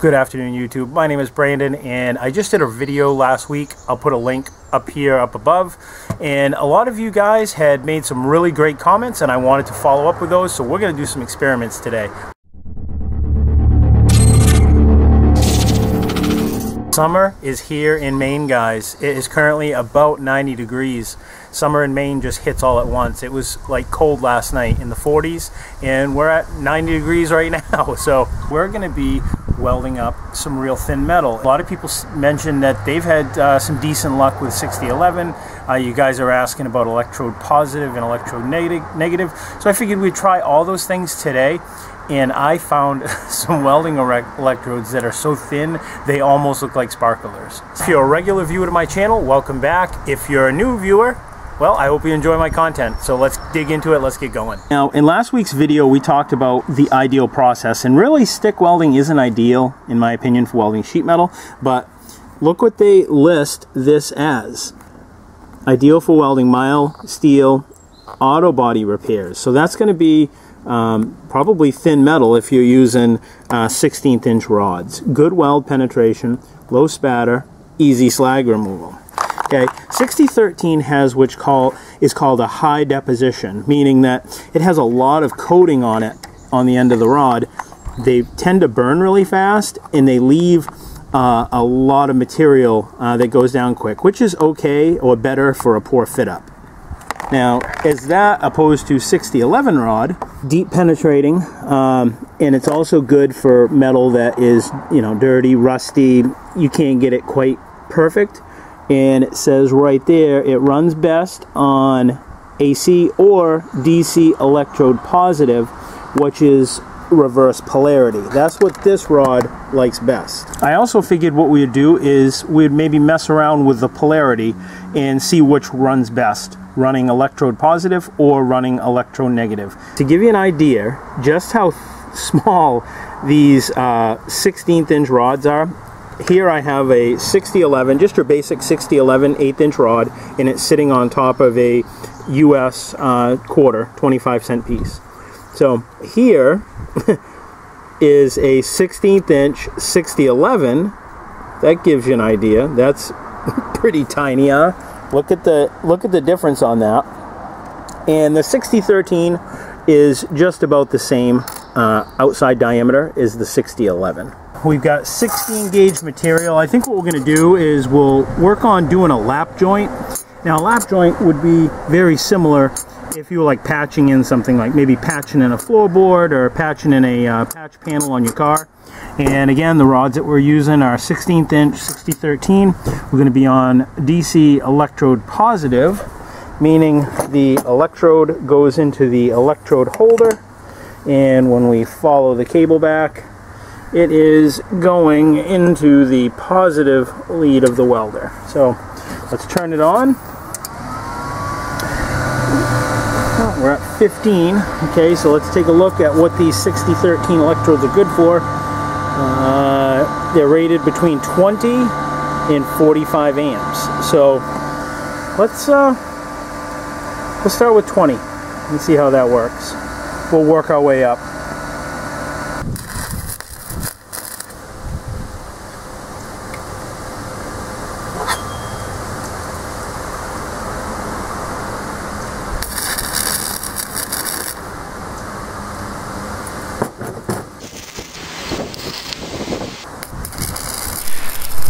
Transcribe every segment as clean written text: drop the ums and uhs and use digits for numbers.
Good afternoon, YouTube. My name is Brandon, and I just did a video last week. I'll put a link up here, up above. And a lot of you guys had made some really great comments, and I wanted to follow up with those, so we're going to do some experiments today. Summer is here in Maine, guys. It is currently about 90 degrees. Summer in Maine just hits all at once. It was like cold last night in the 40s, and we're at 90 degrees right now. So we're going to be welding up some real thin metal. A lot of people mentioned that they've had some decent luck with 6011. You guys are asking about electrode positive and electrode negative. So I figured we'd try all those things today. And I found some welding electrodes that are so thin, they almost look like sparklers. If you're a regular viewer to my channel, welcome back. If you're a new viewer, well, I hope you enjoy my content. So let's dig into it, let's get going. Now, in last week's video, we talked about the ideal process, and really stick welding isn't ideal, in my opinion, for welding sheet metal, but look what they list this as. Ideal for welding mild steel auto body repairs. So that's gonna be probably thin metal if you're using 16th inch rods. Good weld penetration, low spatter, easy slag removal. Okay, 6013 has is called a high deposition, meaning that it has a lot of coating on it on the end of the rod. They tend to burn really fast, and they leave a lot of material that goes down quick, which is okay or better for a poor fit up. Now, as that opposed to 6011 rod, deep penetrating, and it's also good for metal that is, you know, dirty, rusty. You can't get it quite perfect. And it says right there, it runs best on AC or DC electrode positive, which is reverse polarity. That's what this rod likes best. I also figured what we would do is we'd maybe mess around with the polarity and see which runs best, running electrode positive or running electrode negative. To give you an idea just how small these 16th inch rods are, here I have a 6011, just your basic 6011 8th inch rod, and it's sitting on top of a US quarter, 25-cent piece. So here is a 16th inch 6011. That gives you an idea. That's pretty tiny, huh? Look at the difference on that. And the 6013 is just about the same outside diameter as the 6011. We've got 16 gauge material. I think what we're going to do is we'll work on doing a lap joint. Now, a lap joint would be very similar if you were like patching in something, like maybe patching in a floorboard or patching in a patch panel on your car. And again, the rods that we're using are 16th inch 6013. We're going to be on DC electrode positive, meaning the electrode goes into the electrode holder, and when we follow the cable back, it is going into the positive lead of the welder. So let's turn it on. Oh, we're at 15. Okay, so let's take a look at what these 6013 electrodes are good for. They're rated between 20 and 45 amps. So let's start with 20 and see how that works. We'll work our way up.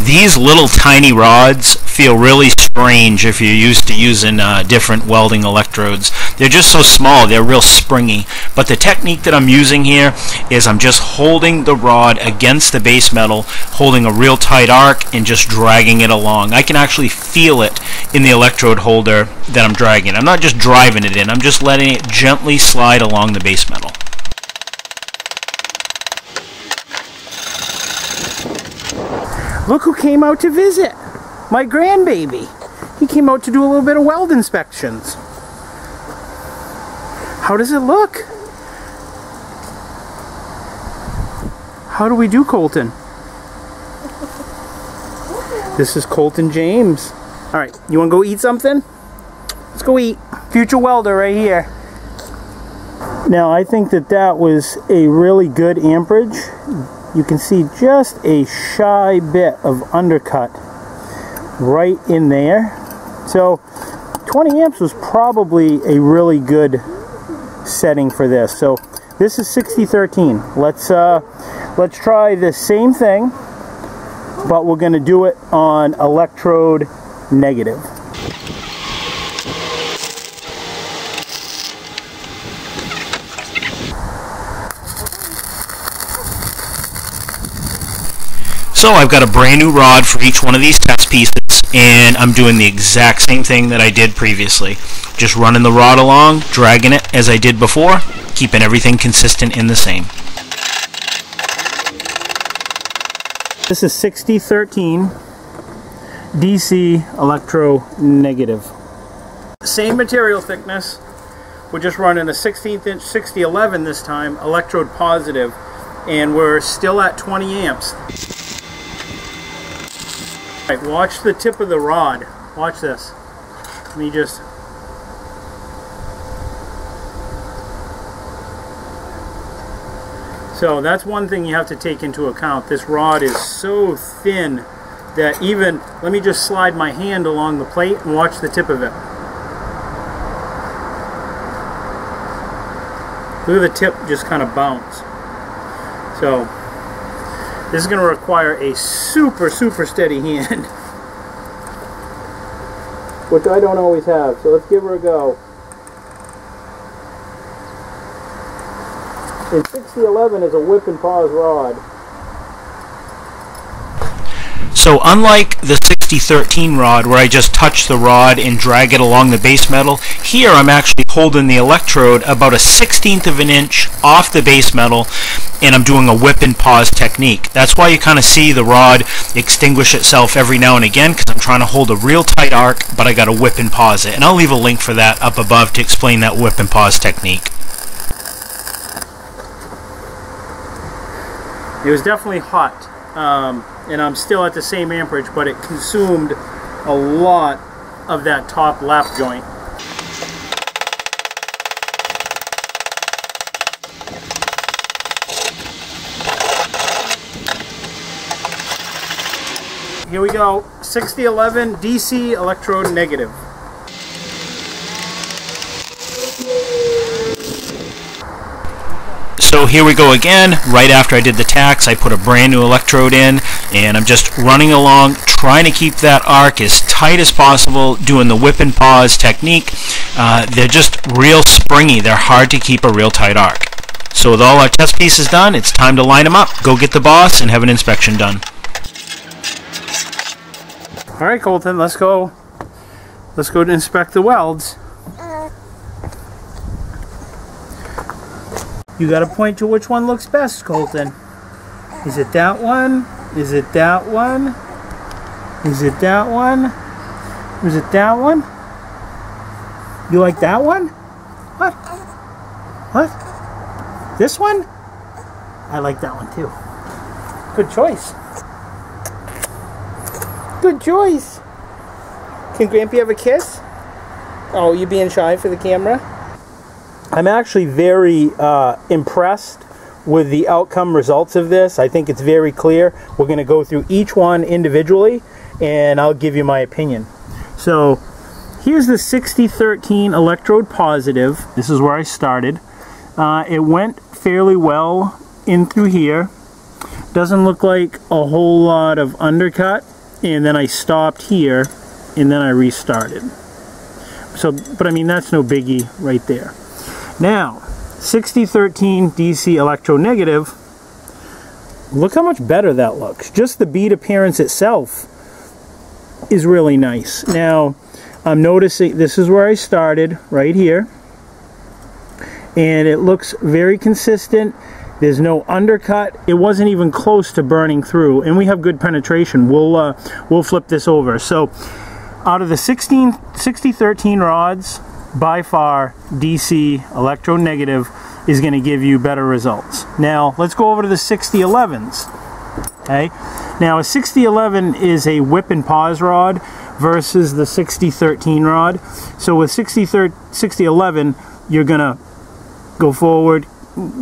These little tiny rods feel really strange if you're used to using different welding electrodes. They're just so small, they're real springy. But the technique that I'm using here is I'm just holding the rod against the base metal, holding a real tight arc, and just dragging it along. I can actually feel it in the electrode holder that I'm dragging. I'm not just driving it in, I'm just letting it gently slide along the base metal. Look who came out to visit. My grandbaby. He came out to do a little bit of weld inspections. How does it look? How do we do, Colton? This is Colton James. All right, you want to go eat something? Let's go eat. Future welder right here. Now, I think that was a really good amperage. you can see just a shy bit of undercut right in there. So 20 amps was probably a really good setting for this. So this is 6013. Let's try the same thing, but we're going to do it on electrode negative. So I've got a brand new rod for each one of these test pieces, and I'm doing the exact same thing that I did previously. Just running the rod along, dragging it as I did before, keeping everything consistent and the same. This is 6013 DC electro negative. Same material thickness. We're just running a 16th inch 6011 this time, electrode positive, and we're still at 20 amps. Alright, watch the tip of the rod. Watch this. Let me just... So that's one thing you have to take into account. This rod is so thin that even... Let me just slide my hand along the plate and watch the tip of it. Look at the tip just kind of bounce. So... this is going to require a super steady hand, which I don't always have, so let's give her a go. And 6011 is a whip and pause rod. So unlike the 6013 rod, where I just touch the rod and drag it along the base metal, here I'm actually holding the electrode about a 16th of an inch off the base metal, and I'm doing a whip and pause technique. That's why you kind of see the rod extinguish itself every now and again, because I'm trying to hold a real tight arc, but I got to whip and pause it. And I'll leave a link for that up above to explain that whip and pause technique. It was definitely hot, and I'm still at the same amperage, but it consumed a lot of that top lap joint. Here we go, 6011 DC electrode negative. So here we go again. Right after I did the tacks, I put a brand new electrode in, and I'm just running along, trying to keep that arc as tight as possible, doing the whip and pause technique. They're just real springy. They're hard to keep a real tight arc. So with all our test pieces done, it's time to line them up, go get the boss, and have an inspection done. All right, Colton, let's go to inspect the welds. You got to point to which one looks best, Colton. Is it that one? Is it that one? Is it that one? Is it that one? You like that one? What? What? This one? I like that one too. Good choice. Good choice. Can Grampy have a kiss? Oh, you being shy for the camera? I'm actually very impressed with the outcome results of this. I think it's very clear. We're going to go through each one individually, and I'll give you my opinion. So here's the 6013 electrode positive. This is where I started. It went fairly well in through here. Doesn't look like a whole lot of undercut. And then I stopped here, and then I restarted. So, but I mean, that's no biggie right there. Now, 6013 DC electronegative, look how much better that looks. Just the bead appearance itself is really nice. Now, I'm noticing this is where I started, right here. And it looks very consistent. There's no undercut. It wasn't even close to burning through, and we have good penetration. We'll flip this over. So out of the 6013 rods, by far DC electronegative is going to give you better results. Now let's go over to the 6011s. Okay, now a 6011 is a whip and pause rod versus the 6013 rod. So with 6011, you're gonna go forward,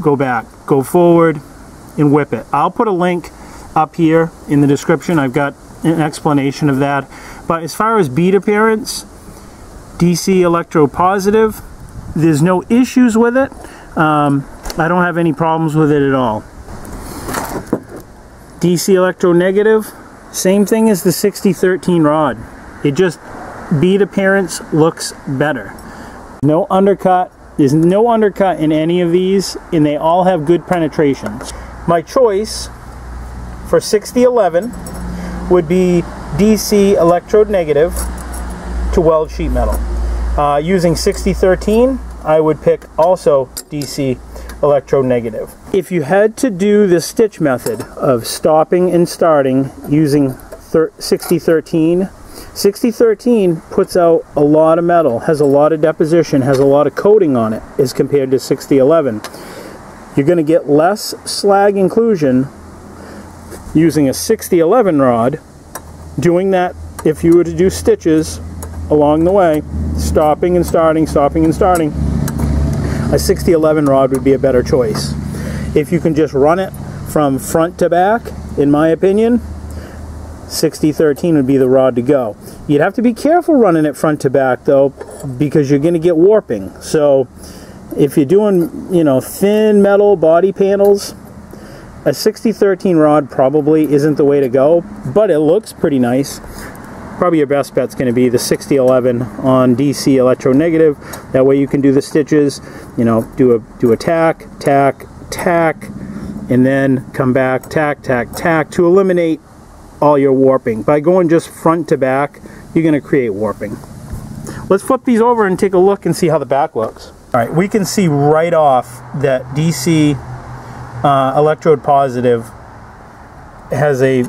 go back, go forward, and whip it. I'll put a link up here in the description. I've got an explanation of that. But as far as bead appearance, DC electropositive, there's no issues with it. I don't have any problems with it at all. DC electronegative, same thing as the 6013 rod. It just, bead appearance looks better. No undercut. There's no undercut in any of these, and they all have good penetrations. My choice for 6011 would be DC electronegative to weld sheet metal. Using 6013, I would pick also DC electronegative. If you had to do the stitch method of stopping and starting using 6013 puts out a lot of metal, has a lot of deposition, has a lot of coating on it as compared to 6011. You're going to get less slag inclusion using a 6011 rod. Doing that, if you were to do stitches along the way, stopping and starting, stopping and starting, a 6011 rod would be a better choice. If you can just run it from front to back, in my opinion, 6013 would be the rod to go. You'd have to be careful running it front to back though, because you're going to get warping. So if you're doing, you know, thin metal body panels, a 6013 rod probably isn't the way to go, but it looks pretty nice. Probably your best bet's going to be the 6011 on DC electronegative. That way you can do the stitches, you know, do a tack, tack, tack, and then come back, tack, tack, tack, to eliminate all your warping. By going just front to back, you're going to create warping. Let's flip these over and take a look and see how the back looks. All right, we can see right off that DC electrode positive has a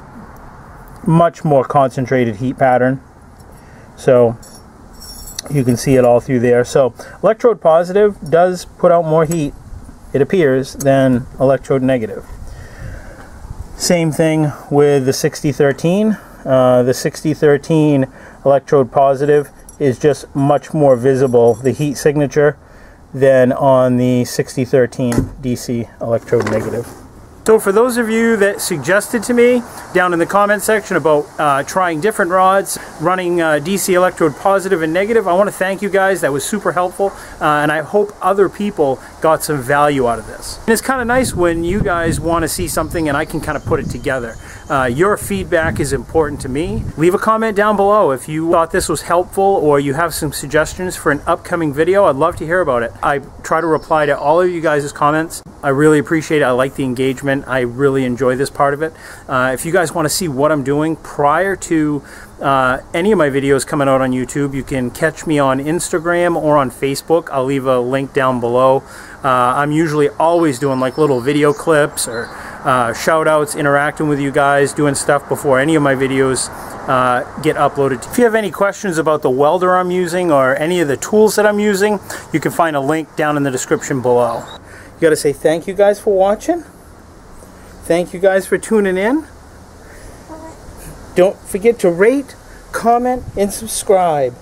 much more concentrated heat pattern, so you can see it all through there. So electrode positive does put out more heat, it appears, than electrode negative. Same thing with the 6013. The 6013 electrode positive is just much more visible, the heat signature, than on the 6013 DC electrode negative. So for those of you that suggested to me down in the comment section about trying different rods, running DC electrode positive and negative, I want to thank you guys. That was super helpful, and I hope other people got some value out of this. And it's kind of nice when you guys want to see something and I can kind of put it together. Your feedback is important to me. Leave a comment down below if you thought this was helpful or you have some suggestions for an upcoming video. I'd love to hear about it. I try to reply to all of you guys' comments. I really appreciate it. I like the engagement. I really enjoy this part of it. If you guys want to see what I'm doing prior to any of my videos coming out on YouTube, you can catch me on Instagram or on Facebook. I'll leave a link down below. I'm usually always doing like little video clips or shout outs, interacting with you guys, doing stuff before any of my videos get uploaded. If you have any questions about the welder I'm using or any of the tools that I'm using, you can find a link down in the description below. You got to say thank you guys for watching. Thank you guys for tuning in. Don't forget to rate, comment, and subscribe.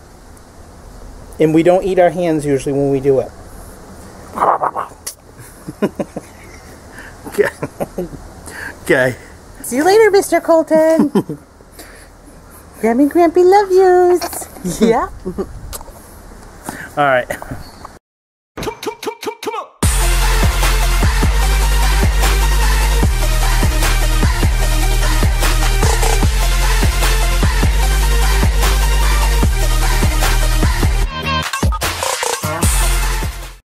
And we don't eat our hands usually when we do it. Okay. Okay. See you later, Mr. Colton. Grammy and Grampy love yous. Yeah. All right.